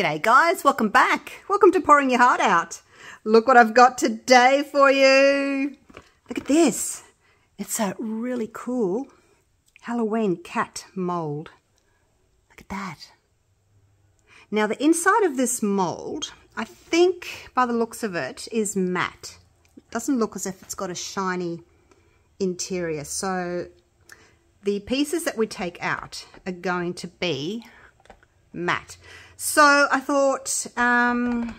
G'day guys, welcome back. Welcome to Pouring Your Heart Out. Look what I've got today for you. Look at this. It's a really cool Halloween cat mold. Look at that. Now the inside of this mold, I think by the looks of it, is matte. It doesn't look as if it's got a shiny interior. So the pieces that we take out are going to be matte. So I thought, now,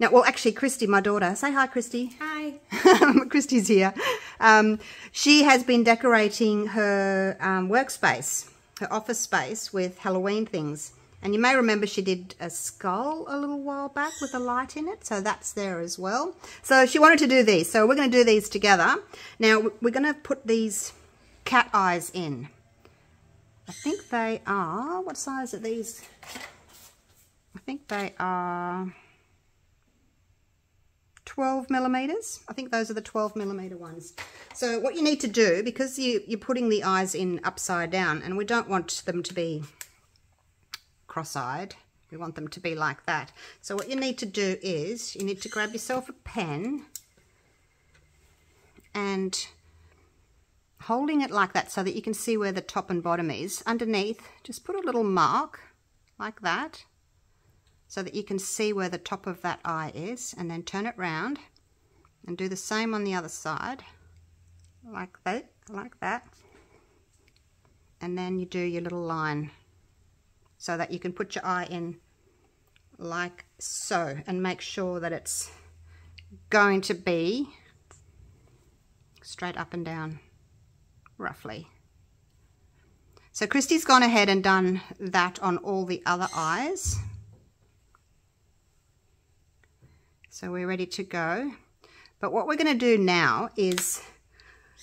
well, actually, Kristy, my daughter, say hi, Kristy. Hi. Kristy's here. She has been decorating her workspace, her office space, with Halloween things. And you may remember she did a skull a little while back with a light in it. So that's there as well. So she wanted to do these. So we're going to do these together. Now, we're going to put these cat eyes in. I think they are, what size are these? I think they are 12 millimeters. I think those are the 12 millimeter ones. So what you need to do, because you're putting the eyes in upside down, and we don't want them to be cross-eyed, we want them to be like that. So what you need to do is you need to grab yourself a pen and holding it like that so that you can see where the top and bottom is. Underneath, just put a little mark like that so that you can see where the top of that eye is, and then turn it round and do the same on the other side like that, and then you do your little line so that you can put your eye in like so, and make sure that it's going to be straight up and down roughly. So Kristy's gone ahead and done that on all the other eyes. So we're ready to go. But what we're going to do now is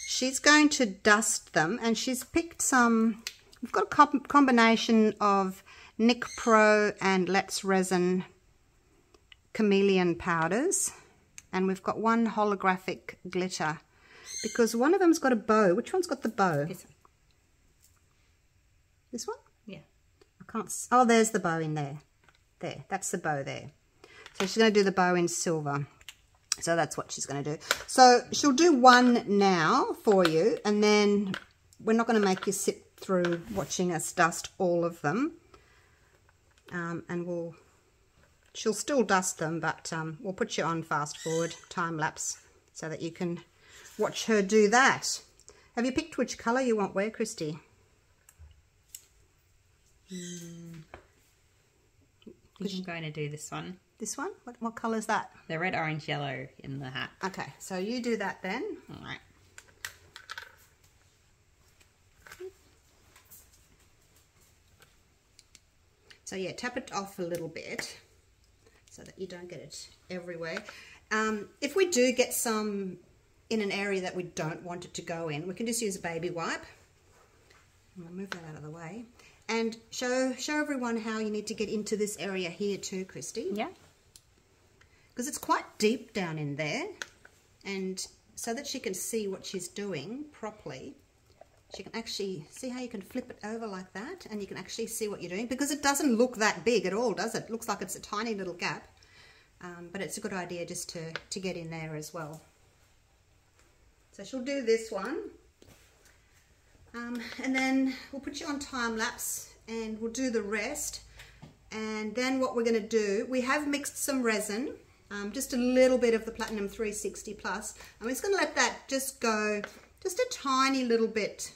she's going to dust them, and she's picked some, we've got a combination of Nicpro and Let's Resin chameleon powders, and we've got one holographic glitter. Because one of them's got a bow. Which one's got the bow? This one. This one? Yeah. I can't see. Oh, there's the bow in there. There. That's the bow there. So she's going to do the bow in silver. So that's what she's going to do. So she'll do one now for you, and then we're not going to make you sit through watching us dust all of them. And she'll still dust them, but we'll put you on fast forward, time lapse, so that you can watch her do that. Have you picked which colour you want where, Kristy? I'm going to do this one. This one? What colour is that? The red, orange, yellow in the hat. Okay, so you do that then. All right. So yeah, tap it off a little bit so that you don't get it everywhere. If we do get some in an area that we don't want it to go in, we can just use a baby wipe. I'm gonna move that out of the way and show everyone how you need to get into this area here too, Kristy. Yeah. Because it's quite deep down in there, and so that she can see what she's doing properly, she can actually see how you can flip it over like that, and you can actually see what you're doing, because it doesn't look that big at all, does it? It looks like it's a tiny little gap, but it's a good idea just to get in there as well. So she'll do this one, and then we'll put you on time lapse and we'll do the rest. And then what we're going to do, we have mixed some resin, just a little bit of the Platinum 360 plus. I'm just going to let that just go, just a tiny little bit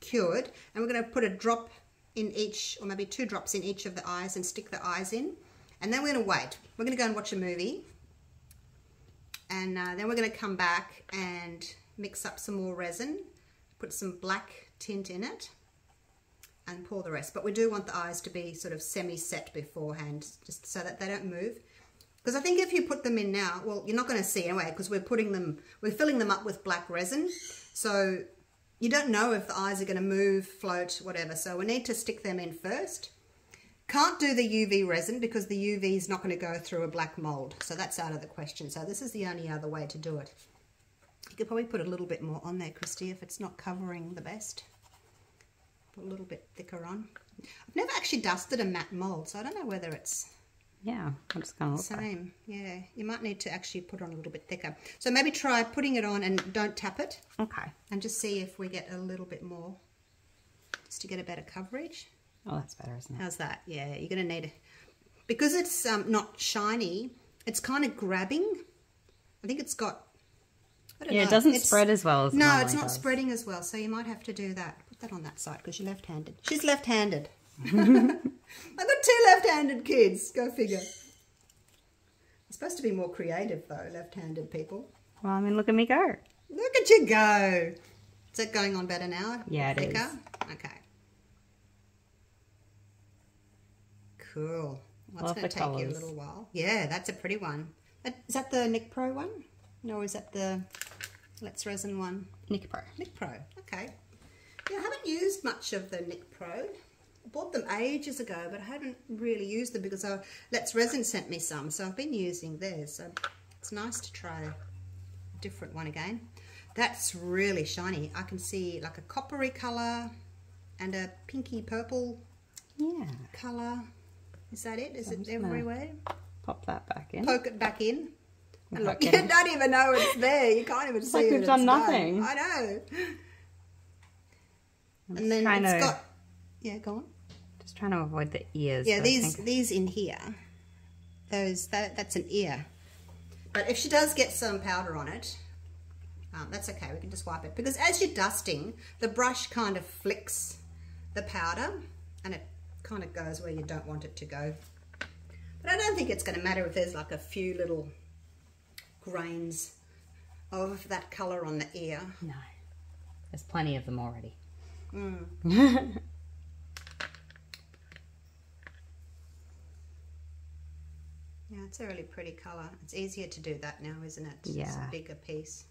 cured. And we're going to put a drop in each, or maybe 2 drops in each of the eyes, and stick the eyes in. And then we're going to wait. We're going to go and watch a movie. And then we're going to come back and mix up some more resin, put some black tint in it, and pour the rest. But we do want the eyes to be sort of semi-set beforehand, just so that they don't move. Because I think if you put them in now, well, you're not going to see anyway, because we're filling them up with black resin. So you don't know if the eyes are going to move, float, whatever. So we need to stick them in first. Can't do the UV resin because the UV is not going to go through a black mold. So that's out of the question. So this is the only other way to do it. You could probably put a little bit more on there, Kristy, if it's not covering the best. a little bit thicker on. I've never actually dusted a matte mold, so I don't know whether it's I'm just gonna look same. Yeah, you might need to actually put on a little bit thicker. So maybe try putting it on and don't tap it. Okay. And just see if we get a little bit more, just to get a better coverage. Oh, that's better, isn't it? How's that? Yeah, you're gonna need it because it's not shiny. It's kind of grabbing. I think it's got. I don't know. It doesn't spread as well as it normally does. No, it's not spreading as well. So you might have to do that. Put that on that side because you're left-handed. She's left-handed. I've got two left-handed kids. Go figure. I'm supposed to be more creative though, left-handed people. Well, I mean, look at me go. Look at you go. Is that going on better now? Yeah, it is. Okay. Cool. Well, it's going to take you a little while. Yeah, that's a pretty one. Is that the Nicpro one? No, is that the Let's Resin one? Nicpro. Nicpro. Okay. Yeah, I haven't used much of the Nicpro. I bought them ages ago, but I hadn't really used them because Let's Resin sent me some, so I've been using theirs. So it's nice to try a different one again. That's really shiny. I can see like a coppery colour and a pinky purple colour. Is that it? Is it everywhere? Pop that back in. Poke it back in. And look, you don't even know it's there. You can't even see it. It's like we've done nothing. I know. And then it's got... Yeah, go on. Just trying to avoid the ears. Yeah, these in here. Those that's an ear. But if she does get some powder on it, that's okay. We can just wipe it. Because as you're dusting, the brush kind of flicks the powder and it kind of goes where you don't want it to go. But I don't think it's going to matter if there's like a few little grains of that colour on the ear. No. There's plenty of them already. Mm. Yeah, it's a really pretty colour. It's easier to do that now, isn't it? Yeah. It's a bigger piece.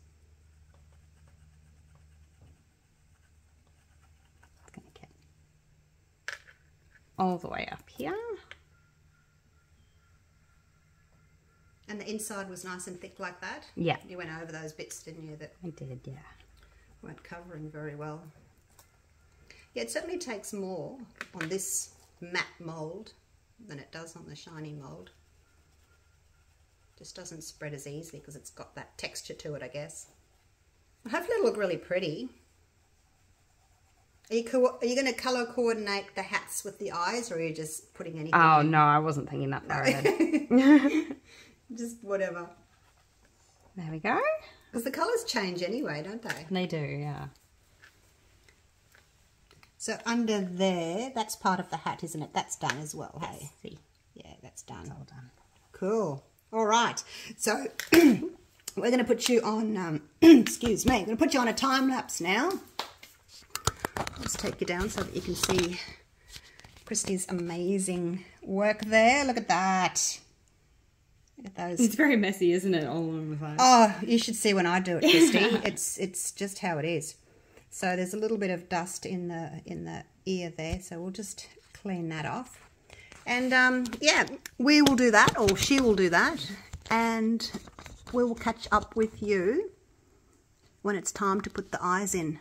It's going to get all the way up here. And the inside was nice and thick like that? Yeah. You went over those bits, didn't you? That I did, yeah. Weren't covering very well. Yeah, it certainly takes more on this matte mould than it does on the shiny mould. Just doesn't spread as easily because it's got that texture to it, I guess. Well, hopefully it'll look really pretty. Are you going to colour coordinate the hats with the eyes, or are you just putting anything in? No, I wasn't thinking that far ahead. Just whatever. There we go. Because the colours change anyway, don't they? They do, yeah. So under there, that's part of the hat, isn't it? That's done as well, hey? See. Yeah, that's done. It's all done. Cool. All right. So we're going to put you on, excuse me, I'm going to put you on a time lapse now. Let's take you down so that you can see Kristy's amazing work there. Look at that. Look at those. It's very messy, isn't it? All along the way. Oh, you should see when I do it, Kristy. It's just how it is. So there's a little bit of dust in the ear there, so we'll just clean that off. And yeah, we will do that, or she will do that, and we will catch up with you when it's time to put the eyes in.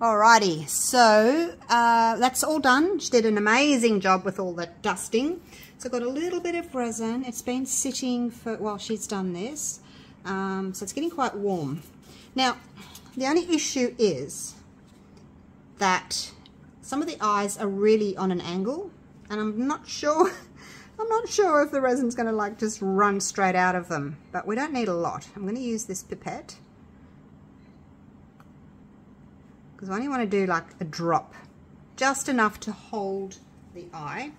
Alrighty, so that's all done. She did an amazing job with all the dusting. So I've got a little bit of resin. It's been sitting for while she's done this. So it's getting quite warm. Now, the only issue is that some of the eyes are really on an angle, and I'm not sure if the resin's going to like just run straight out of them, but we don't need a lot. I'm going to use this pipette, because I only want to do like a drop, just enough to hold the eye.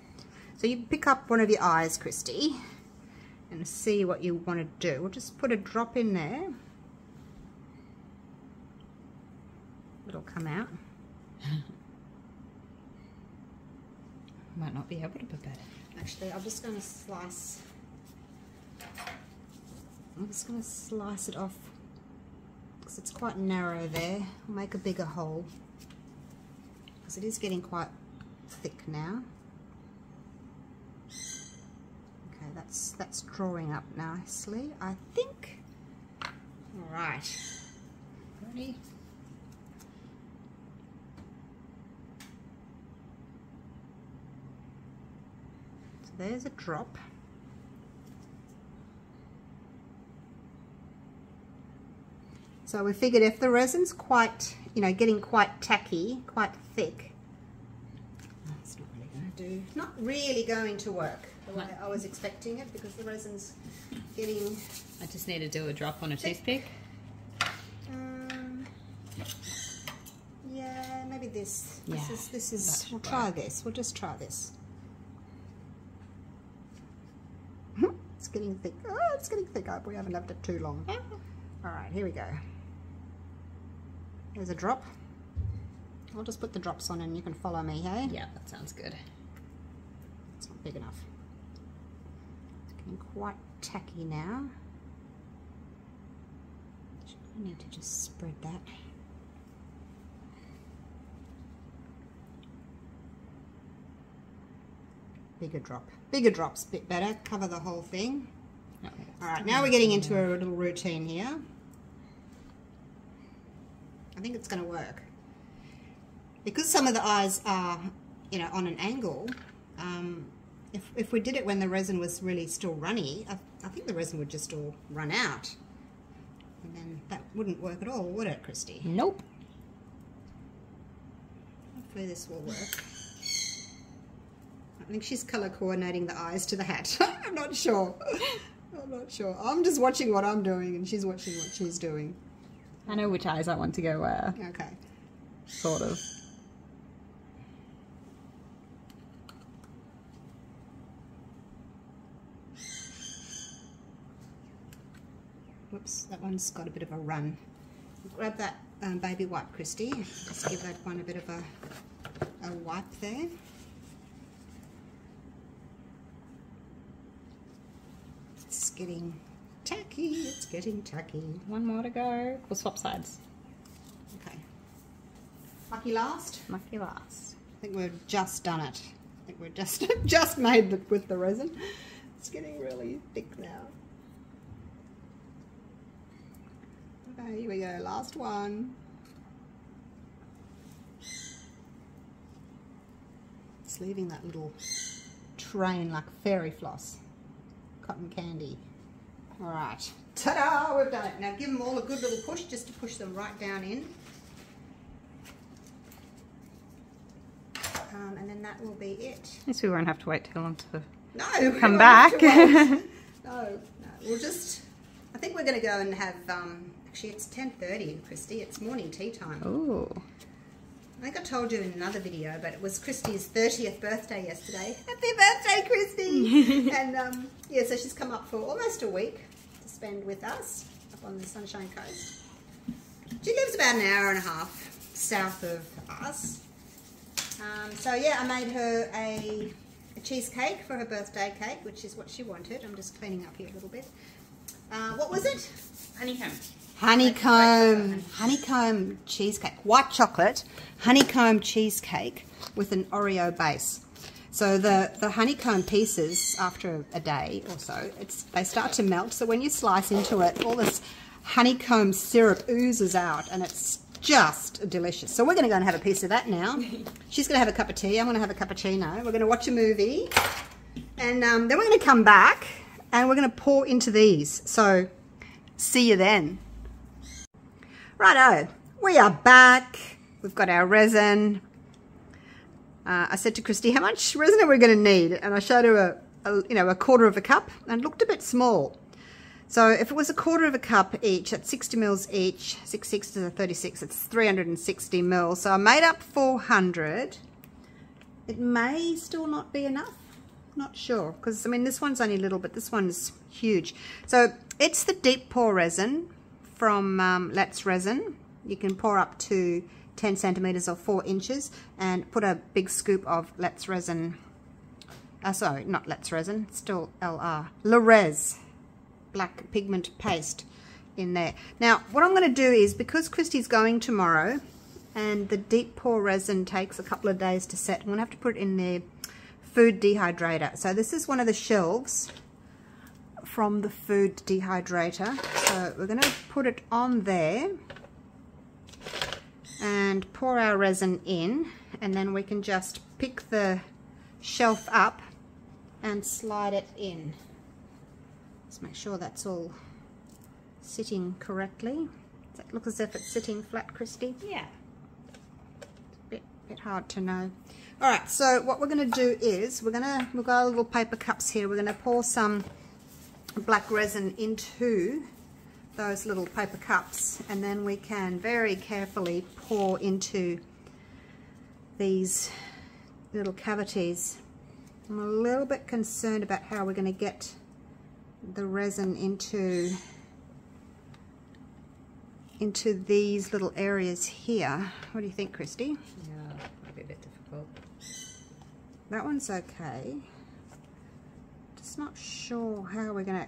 So you pick up one of your eyes, Kristy, and see what you want to do. We'll just put a drop in there. It'll come out. Might not be able to pipette it. Actually, I'm just going to slice. I'm just going to slice it off. It's quite narrow there. I'll make a bigger hole because it is getting quite thick now. Okay, that's drawing up nicely, I think. All right, ready? So there's a drop. So we figured if the resin's quite, you know, getting quite tacky, quite thick, it's not really going to do, not really going to work the way I was expecting it, because the resin's getting. I just need to do a drop on a toothpick. Yeah, maybe this. Yeah, this is. We'll try this. We'll just try this. It's getting thick. Oh, it's getting thick. We haven't left it too long. Yeah. All right, here we go. There's a drop. I'll just put the drops on and you can follow me, hey? Yeah, that sounds good. It's not big enough. It's getting quite tacky now. I need to just spread that. Bigger drop. Bigger drops, bit better. Cover the whole thing. Okay. All right, now we're getting into a little routine here. I think it's going to work. Because some of the eyes are, you know, on an angle, if we did it when the resin was really still runny, I think the resin would just all run out. And then that wouldn't work at all, would it, Kristy? Nope. Hopefully this will work. I think she's colour coordinating the eyes to the hat. I'm not sure. I'm just watching what I'm doing and she's watching what she's doing. I know which eyes I want to go where. Okay. Sort of. Whoops, that one's got a bit of a run. Grab that baby wipe, Kristy. Just give that one a bit of a wipe there. It's getting tacky. It's getting tacky. One more to go. We'll swap sides. Okay. Lucky last. Lucky last. I think we've just done it. I think we've just made it with the resin. It's getting really thick now. Okay, here we go. Last one. It's leaving that little train like fairy floss. Cotton candy. All right, ta-da! We've done it. Now give them all a good little push, just to push them right down in, and then that will be it. Yes, we won't have to wait too long to come back. No, we'll just. I think we're going to go and have. Actually, it's 10:30, Kristy. It's morning tea time. Oh. I think I told you in another video, but it was Kristy's 30th birthday yesterday. Happy birthday, Kristy! And yeah, so she's come up for almost a week to spend with us up on the Sunshine Coast. She lives about an hour and a half south of us. So yeah, I made her a cheesecake for her birthday cake, which is what she wanted. I'm just cleaning up here a little bit. What was it? Honeycomb. Honeycomb cheesecake, white chocolate, honeycomb cheesecake with an Oreo base. So the honeycomb pieces, after a day or so, they start to melt. So when you slice into it, all this honeycomb syrup oozes out and it's just delicious. So we're going to go and have a piece of that now. She's going to have a cup of tea. I'm going to have a cappuccino. We're going to watch a movie. And then we're going to come back and we're going to pour into these. So see you then. Righto, we are back. We've got our resin. I said to Kristy, how much resin are we going to need? And I showed her a quarter of a cup, and it looked a bit small. So if it was a quarter of a cup each, that's 60 mils each, 6 6 to 36, it's 360 mils. So I made up 400. It may still not be enough. Not sure, because I mean this one's only little, but this one's huge. So it's the deep pour resin from Let's Resin. You can pour up to 10 centimeters or 4 inches, and put a big scoop of Let's Resin. Sorry, not Let's Resin, still LR. Larez black pigment paste in there. Now, what I'm going to do is, because Kristy's going tomorrow and the deep pour resin takes a couple of days to set, I'm going to have to put it in the food dehydrator. So this is one of the shelves from the food dehydrator. So we're going to put it on there and pour our resin in, and then we can just pick the shelf up and slide it in. Let's make sure that's all sitting correctly. Does that look as if it's sitting flat, Kristy? Yeah. It's a bit hard to know. All right, so what we're going to do is we've got our little paper cups here. We're going to pour some black resin into those little paper cups, and then we can very carefully pour into these little cavities. I'm a little bit concerned about how we're going to get the resin into these little areas here. What do you think, Kristy? Yeah, might be a bit difficult. That one's okay. Just not sure how we're going to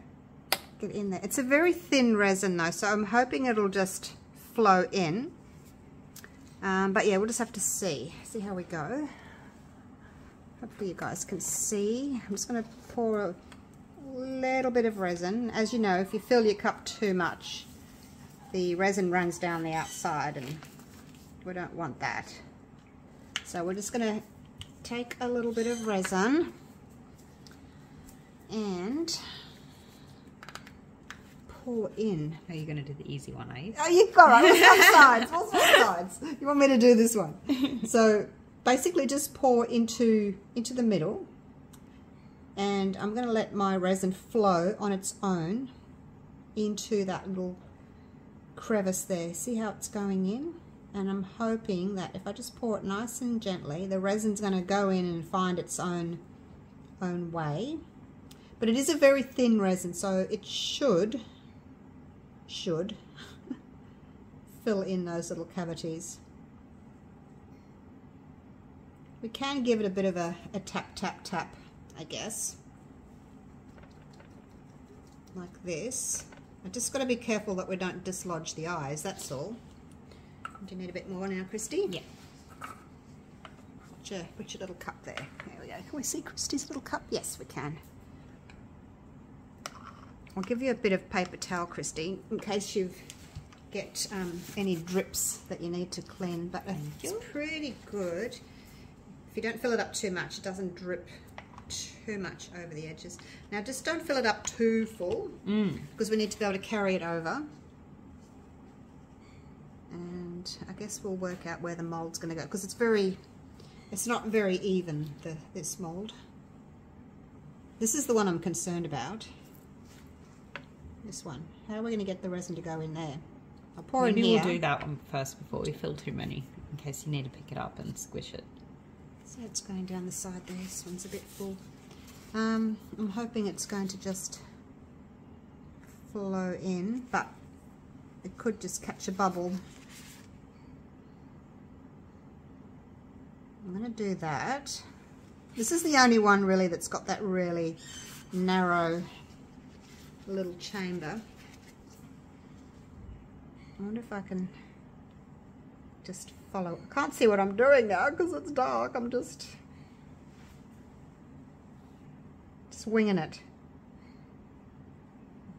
get in there. It's a very thin resin though, so I'm hoping it'll just flow in. But yeah, we'll just have to see how we go. Hopefully you guys can see. I'm just going to pour a little bit of resin. As you know, if you fill your cup too much, the resin runs down the outside, and we don't want that. So we're just going to take a little bit of resin and pour in. Are you going to do the easy one, are you? Oh, you've got it. What's both sides? You want me to do this one? So basically just pour into the middle, and I'm going to let my resin flow on its own into that little crevice there. See how it's going in? And I'm hoping that if I just pour it nice and gently, the resin's going to go in and find its own way. But it is a very thin resin, so it should fill in those little cavities. We can give it a bit of a tap, tap, tap, I guess, like this. I just got to be careful that we don't dislodge the eyes, that's all. Do you need a bit more now, Kristy? Yeah. Put your little cup there. There we go. Can we see Kristy's little cup? Yes, we can. I'll give you a bit of paper towel, Kristy, in case you get any drips that you need to clean. But it's pretty good. If you don't fill it up too much, it doesn't drip too much over the edges. Now just don't fill it up too full, because we need to be able to carry it over. And I guess we'll work out where the mould's going to go, because it's not very even, this mould. This is the one I'm concerned about. This one. How are we going to get the resin to go in there? I'll pour in here. Maybe we'll do that one first before we fill too many, in case you need to pick it up and squish it. So it's going down the side there. This one's a bit full. I'm hoping it's going to just flow in, but it could just catch a bubble. I'm going to do that. This is the only one really that's got that really narrow little chamber. I wonder if I can just follow. I can't see what I'm doing now because it's dark. I'm just winging it.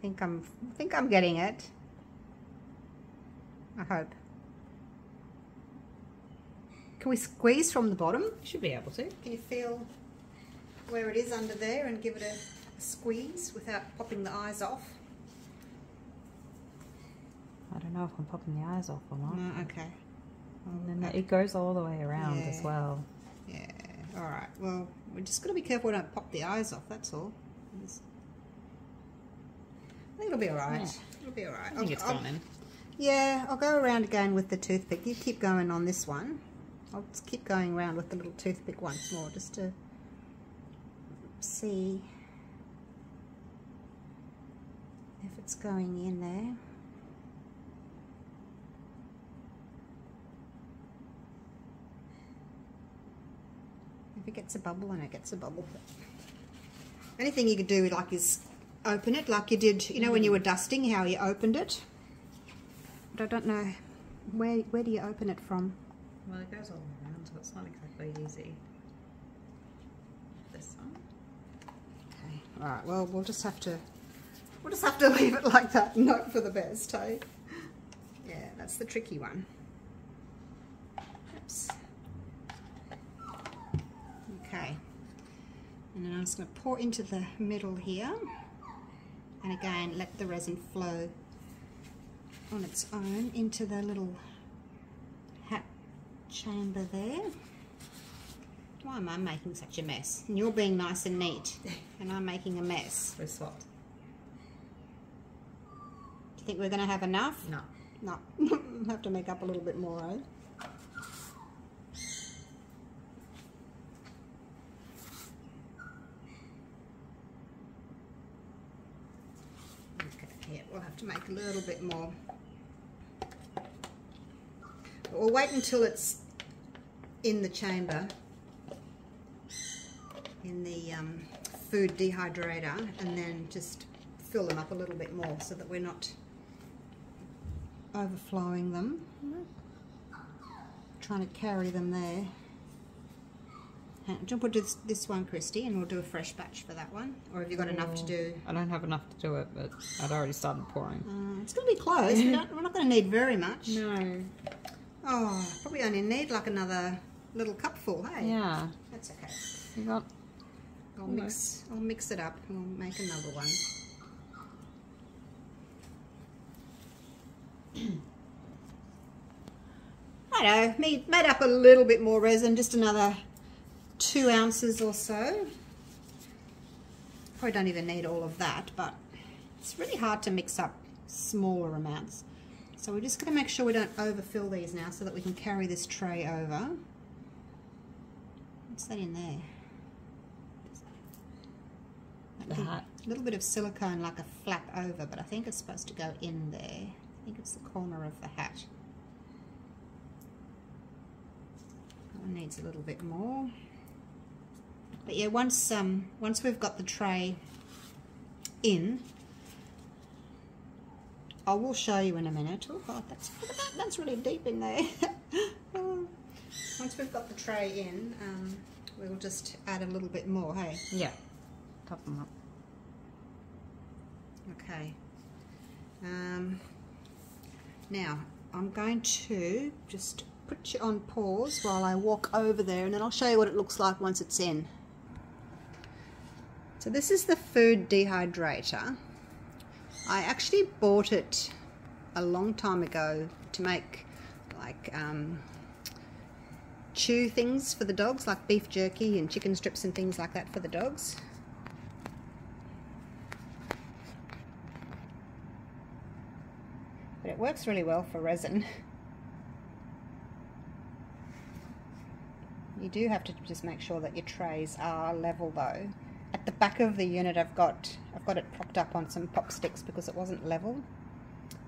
I think I'm getting it. I hope. Can we squeeze from the bottom? You should be able to. Can you feel where it is under there and give it a squeeze without popping the eyes off? I don't know if I'm popping the eyes off or not. No, okay. And then it goes all the way around as well. Yeah. All right. Well, we're just going to be careful we don't pop the eyes off. That's all. I think it'll be all right. Yeah. It'll be all right. I think it's gone in. Yeah, I'll go around again with the toothpick. You keep going on this one. I'll just keep going around with the little toothpick once more just to see if it's going in there. If it gets a bubble, and it gets a bubble. Anything you could do like is open it like you did, you know, when you were dusting, how you opened it. But I don't know, where do you open it from? Well, it goes all around, so it's not exactly easy. This one. Okay. All right. Well, we'll just have to leave it like that and hope for the best, hey? Yeah, that's the tricky one. Oops. Okay. And then I'm just going to pour into the middle here. And again, let the resin flow on its own into the little hat chamber there. Why am I making such a mess? And you're being nice and neat, and I'm making a mess. We're swapped. Do you think we're going to have enough? No. No. We'll have to make up a little bit more, eh? We'll have to make a little bit more. But we'll wait until it's in the chamber, in the food dehydrator, and then just fill them up a little bit more so that we're not overflowing them. Trying to carry them there. We'll do this one, Kristy, and we'll do a fresh batch for that one. Or have you got enough to do? I don't have enough to do it, but I'd already started pouring. It's going to be close. We're not going to need very much. No. Oh, probably only need like another little cupful, hey? Yeah. That's okay. You got I'll mix it up and we'll make another one. I know, made up a little bit more resin, just another 2 ounces or so. Probably don't even need all of that, but it's really hard to mix up smaller amounts. So we're just going to make sure we don't overfill these now so that we can carry this tray over. What's that in there? A little bit of silicone like a flap over, but I think it's supposed to go in there. I think it's the corner of the hat. That one needs a little bit more. But yeah, once we've got the tray in, I will show you in a minute. Oh God, that's really deep in there. Once we've got the tray in, we'll just add a little bit more, hey? Yeah, top them up. Okay. Now, I'm going to just put you on pause while I walk over there, and then I'll show you what it looks like once it's in. So this is the food dehydrator. I actually bought it a long time ago to make like chew things for the dogs, like beef jerky and chicken strips and things like that for the dogs. But it works really well for resin. You do have to just make sure that your trays are level though. At the back of the unit, I've got it propped up on some pop sticks because it wasn't level.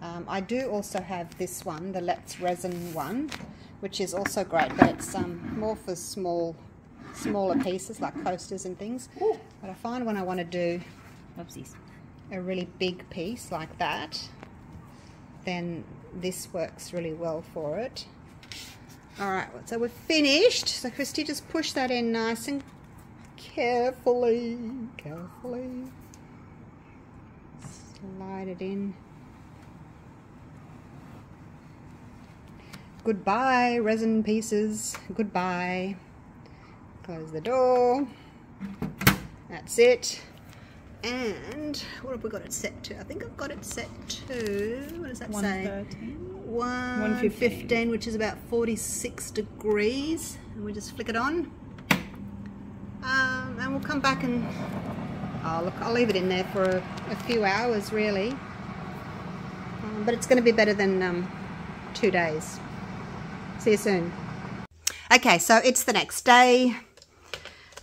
I do also have this one, the Let's Resin one, which is also great, but it's more for smaller pieces like coasters and things. Ooh. But I find when I want to do a really big piece like that, then this works really well for it. All right, so we're finished. So Kristy, just push that in nice and carefully, slide it in. Goodbye, resin pieces. Goodbye. Close the door. That's it. And what have we got it set to? I think I've got it set to, what does that say? 115, which is about 46 degrees. And we just flick it on. And we'll come back and, oh look, I'll leave it in there for a few hours really. But it's going to be better than 2 days. See you soon. Okay, so it's the next day.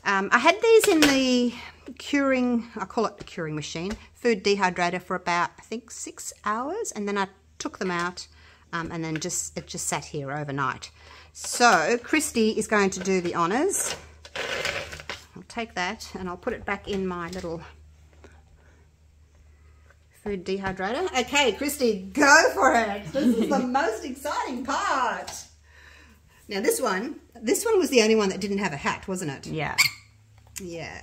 I had these in the curing, I call it the curing machine, food dehydrator for about, I think, 6 hours, and then I took them out and then it just sat here overnight. So Kristy is going to do the honours. I'll take that and I'll put it back in my little food dehydrator. Okay, Kristy, go for it. This is the most exciting part. Now this one was the only one that didn't have a hat, wasn't it? Yeah. Yeah.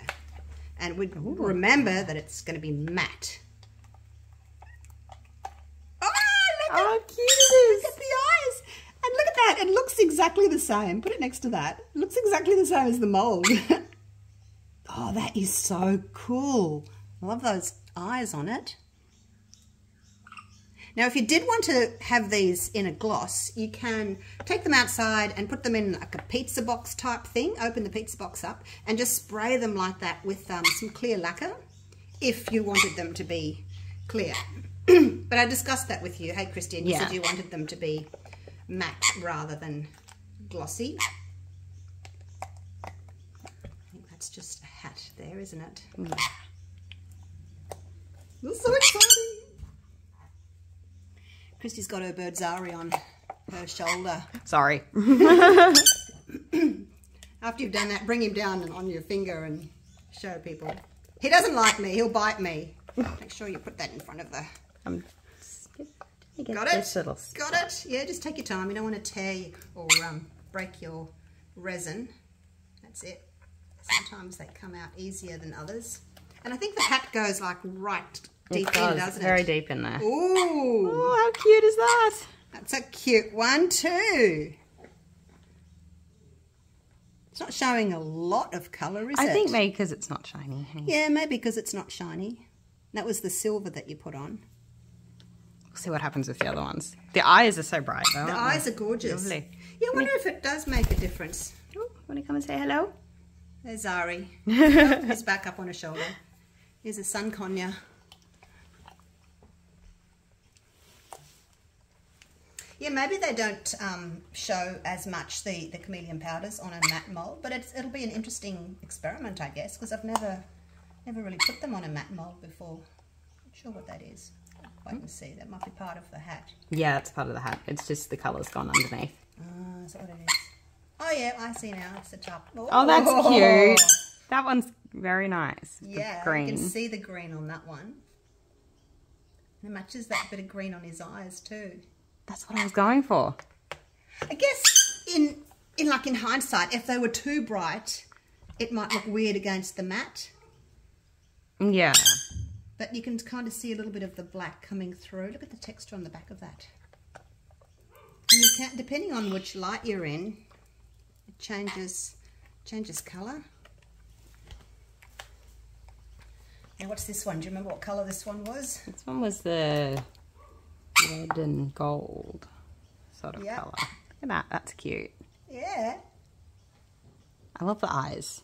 And we remember that it's going to be matte. Oh, look how cute it is. Look at the eyes. And look at that. It looks exactly the same. Put it next to that. It looks exactly the same as the mold. Oh, that is so cool. I love those eyes on it. Now, if you did want to have these in a gloss, you can take them outside and put them in like a pizza box type thing, open the pizza box up and just spray them like that with some clear lacquer if you wanted them to be clear. But I discussed that with you, hey Kristy, and you said you wanted them to be matte rather than glossy. I think that's just a hat there, isn't it? Yeah. That's so exciting. Kristy's got her bird Zari on her shoulder. Sorry. After you've done that, bring him down and on your finger and show people. He doesn't like me. He'll bite me. Make sure you put that in front of the... Got it? Got it? Yeah, just take your time. You don't want to tear or break your resin. That's it. Sometimes they come out easier than others. And I think the hat goes like right... It goes very deep in there. Ooh. Oh, how cute is that? That's a cute one too. It's not showing a lot of colour, is it? I think maybe because it's not shiny. Yeah, maybe because it's not shiny. That was the silver that you put on. We'll see what happens with the other ones. The eyes are so bright though. The eyes are gorgeous. Lovely. Yeah, I wonder if it does make a difference. Oh, want to come and say hello? There's Zari. Oh, he's back up on her shoulder. Here's a Sun Konya. Yeah, maybe they don't show as much the chameleon powders on a matte mold, but it'll be an interesting experiment, I guess, because I've never really put them on a matte mold before. Not sure what that is. I can see that might be part of the hat. Yeah, that's part of the hat. It's just the colour's gone underneath. Oh, is that what it is? Oh yeah, I see now. It's the top. Oh, oh that's cute. That one's very nice. Yeah, green. You can see the green on that one. And it matches that bit of green on his eyes too. That's what I was going for. I guess in hindsight, if they were too bright, it might look weird against the matte. Yeah. But you can kind of see a little bit of the black coming through. Look at the texture on the back of that. And you can, depending on which light you're in, it changes colour. Now what's this one? Do you remember what colour this one was? This one was the... red and gold sort of colour. Look at that, that's cute. Yeah. I love the eyes.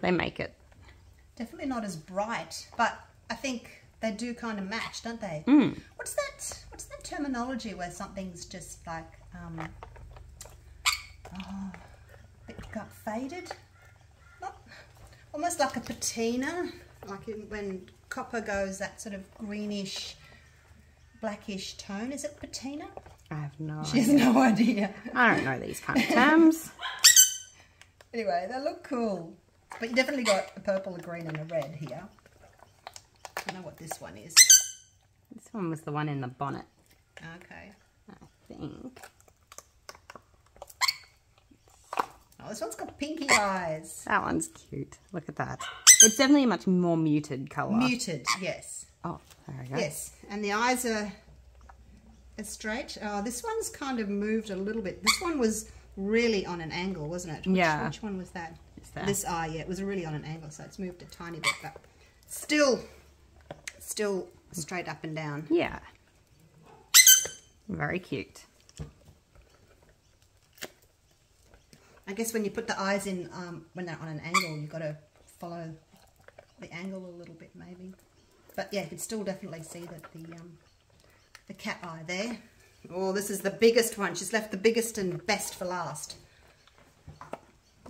They make it. Definitely not as bright, but I think they do kind of match, don't they? Mm. What's that terminology where something's just like it got faded? Not, almost like a patina, like when copper goes that sort of greenish blackish tone. Is it patina? I have no idea. She has no idea. I don't know these kind of terms. Anyway, they look cool. But you definitely got a purple, a green and a red here. I don't know what this one is. This one was the one in the bonnet. Okay. I think. Oh, this one's got pinky eyes. That one's cute. Look at that. It's definitely a much more muted colour. Muted, yes. Oh, there we go. Yes, and the eyes are It's straight. Oh, this one's kind of moved a little bit. This one was really on an angle, wasn't it? Yeah. Which one was that? This eye, yeah. It was really on an angle, so it's moved a tiny bit, but still straight up and down. Yeah. Very cute. I guess when you put the eyes in, when they're on an angle, you've got to follow the angle a little bit, maybe. But yeah, you can still definitely see that the cat eye there. Oh, this is the biggest one. She's left the biggest and best for last.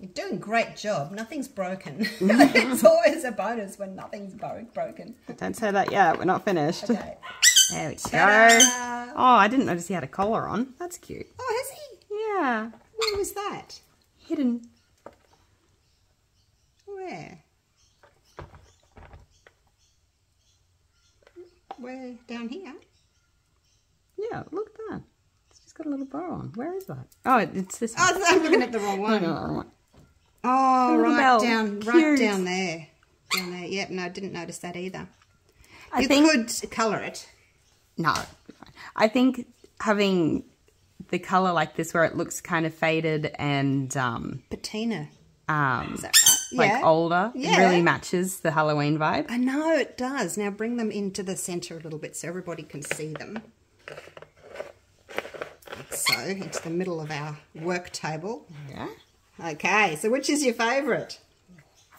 You're doing a great job. Nothing's broken. It's always a bonus when nothing's broken. Don't say that yet. We're not finished. Okay. There we go. Oh, I didn't notice he had a collar on. That's cute. Oh, has he? Yeah. Where was that? Hidden. Where? Where? Down here? Yeah, look at that. It's just got a little bow on. Where is that? Oh, it's this one. Oh, I'm looking at the wrong one. No, wrong one. Oh, right down, right down there. Down there. Yep, no, I didn't notice that either. You could colour it. No, I think having the colour like this where it looks kind of faded and... patina. Is that right? Like older. Yeah. It really matches the Halloween vibe. I know, it does. Now bring them into the centre a little bit so everybody can see them. Like so, into the middle of our work table. Yeah. Okay, so which is your favourite?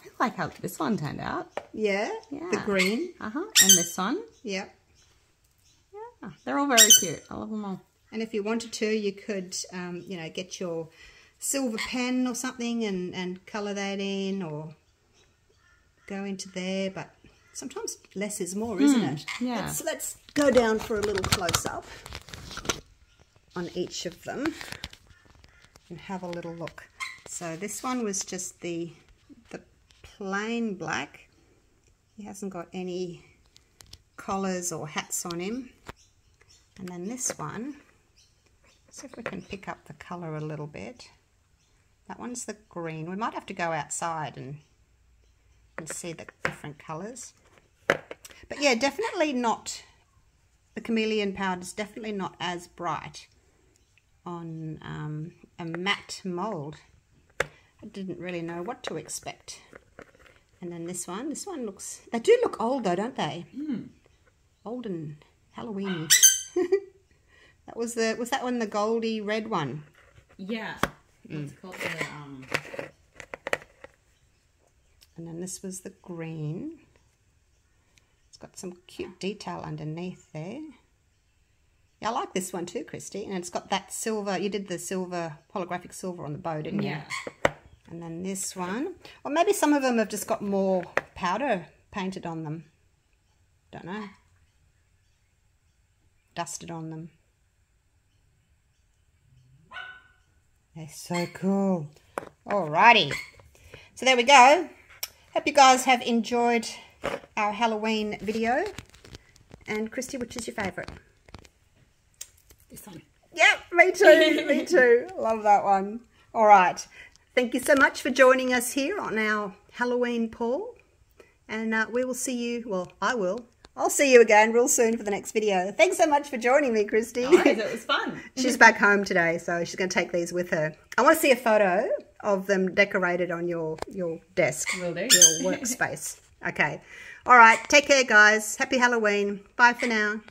I like how this one turned out. Yeah? Yeah. The green. Uh-huh. And this one. Yeah. Yeah. They're all very cute. I love them all. And if you wanted to, you could, you know, get your silver pen or something and colour that in or go into there. But sometimes less is more, isn't it? Yeah. Let's go down for a little close-up on each of them and have a little look. So this one was just the plain black. He hasn't got any collars or hats on him. And then this one, see if we can pick up the colour a little bit. That one's the green. We might have to go outside and see the different colours. But yeah, definitely not, the chameleon powder is definitely not as bright on a matte mould. I didn't really know what to expect. And then this one looks, they do look old though, don't they? Mm. Old and Halloween-y. That was that one the goldy red one? Yeah. It's called the, And then this was the green. It's got some cute detail underneath there. Yeah, I like this one too, Kristy. And it's got that silver, you did the silver, holographic silver on the bow, didn't you? Yeah. And then this one. Or maybe some of them have just got more powder painted on them. Don't know. Dusted on them. They're so cool. Alrighty. So there we go. Hope you guys have enjoyed our Halloween video. And Kristy, which is your favourite? This one. Yep, me too. Me too. Love that one. Alright. Thank you so much for joining us here on our Halloween haul. And we will see you, well, I will. I'll see you again real soon for the next video. Thanks so much for joining me, Kristy. Nice, it was fun. She's back home today, so she's going to take these with her. I want to see a photo of them decorated on your desk, will do. Your workspace. Okay. All right. Take care, guys. Happy Halloween. Bye for now.